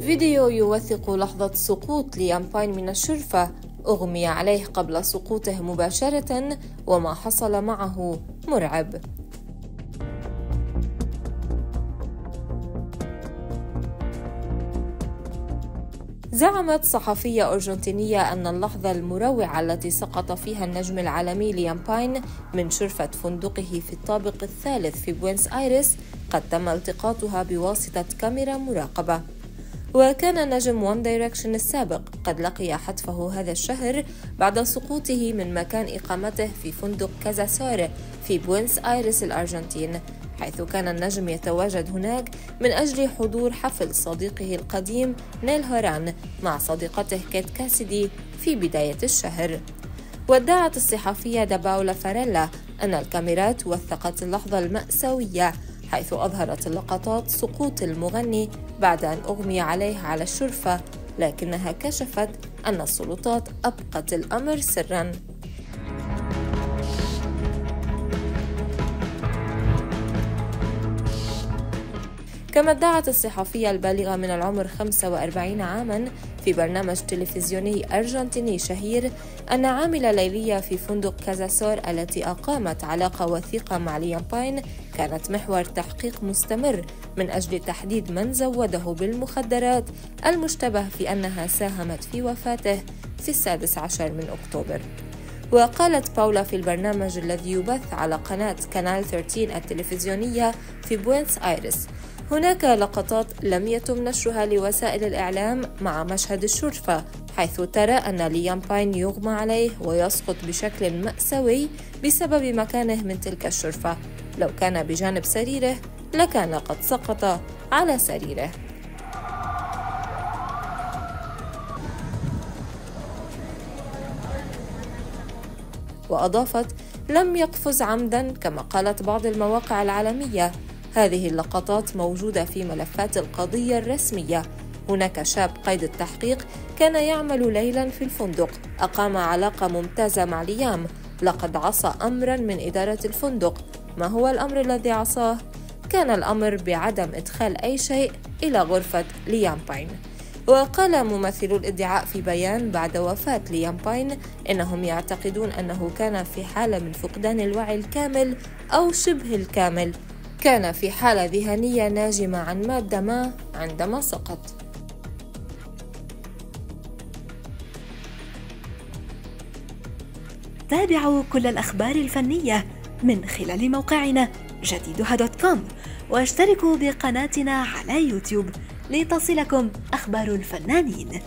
فيديو يوثق لحظة سقوط ليام باين من الشرفة أغمي عليه قبل سقوطه مباشرة، وما حصل معه مرعب. زعمت صحفية أرجنتينية أن اللحظة المروعة التي سقط فيها النجم العالمي ليام باين من شرفة فندقه في الطابق الثالث في بوينس آيرس قد تم التقاطها بواسطة كاميرا مراقبة. وكان نجم One Direction السابق قد لقي حتفه هذا الشهر بعد سقوطه من مكان إقامته في فندق كازاسور في بوينس آيرس الأرجنتين، حيث كان النجم يتواجد هناك من أجل حضور حفل صديقه القديم نيل هوران مع صديقته كيت كاسيدي في بداية الشهر. وادعت الصحفية باولا فاريلا أن الكاميرات وثقت اللحظة المأساوية، حيث أظهرت اللقطات سقوط المغني بعد أن أغمي عليه على الشرفة، لكنها كشفت أن السلطات أبقت الأمر سراً. كما ادعت الصحفية البالغة من العمر 45 عاماً في برنامج تلفزيوني أرجنتيني شهير أن عاملة ليلية في فندق كازاسور التي أقامت علاقة وثيقة مع ليام باين كانت محور تحقيق مستمر من أجل تحديد من زوده بالمخدرات، المشتبه في أنها ساهمت في وفاته في 16 أكتوبر. وقالت باولا في البرنامج الذي يبث على قناة كانال 13 التلفزيونية في بوينس آيرس: هناك لقطات لم يتم نشرها لوسائل الإعلام مع مشهد الشرفة، حيث ترى أن ليام باين يغمى عليه ويسقط بشكل مأساوي بسبب مكانه من تلك الشرفة. لو كان بجانب سريره لكان قد سقط على سريره. وأضافت: لم يقفز عمدا كما قالت بعض المواقع العالمية، هذه اللقطات موجودة في ملفات القضية الرسمية. هناك شاب قيد التحقيق كان يعمل ليلا في الفندق، أقام علاقة ممتازة مع ليام، لقد عصى أمرا من إدارة الفندق. ما هو الأمر الذي عصاه؟ كان الأمر بعدم إدخال أي شيء إلى غرفة ليام باين. وقال ممثلو الادعاء في بيان بعد وفاة ليام باين إنهم يعتقدون أنه كان في حالة من فقدان الوعي الكامل أو شبه الكامل، كان في حالة ذهنية ناجمة عن مادة ما عندما سقط. تابعوا كل الأخبار الفنية من خلال موقعنا jadidha.com، واشتركوا بقناتنا على يوتيوب لتصلكم أخبار الفنانين.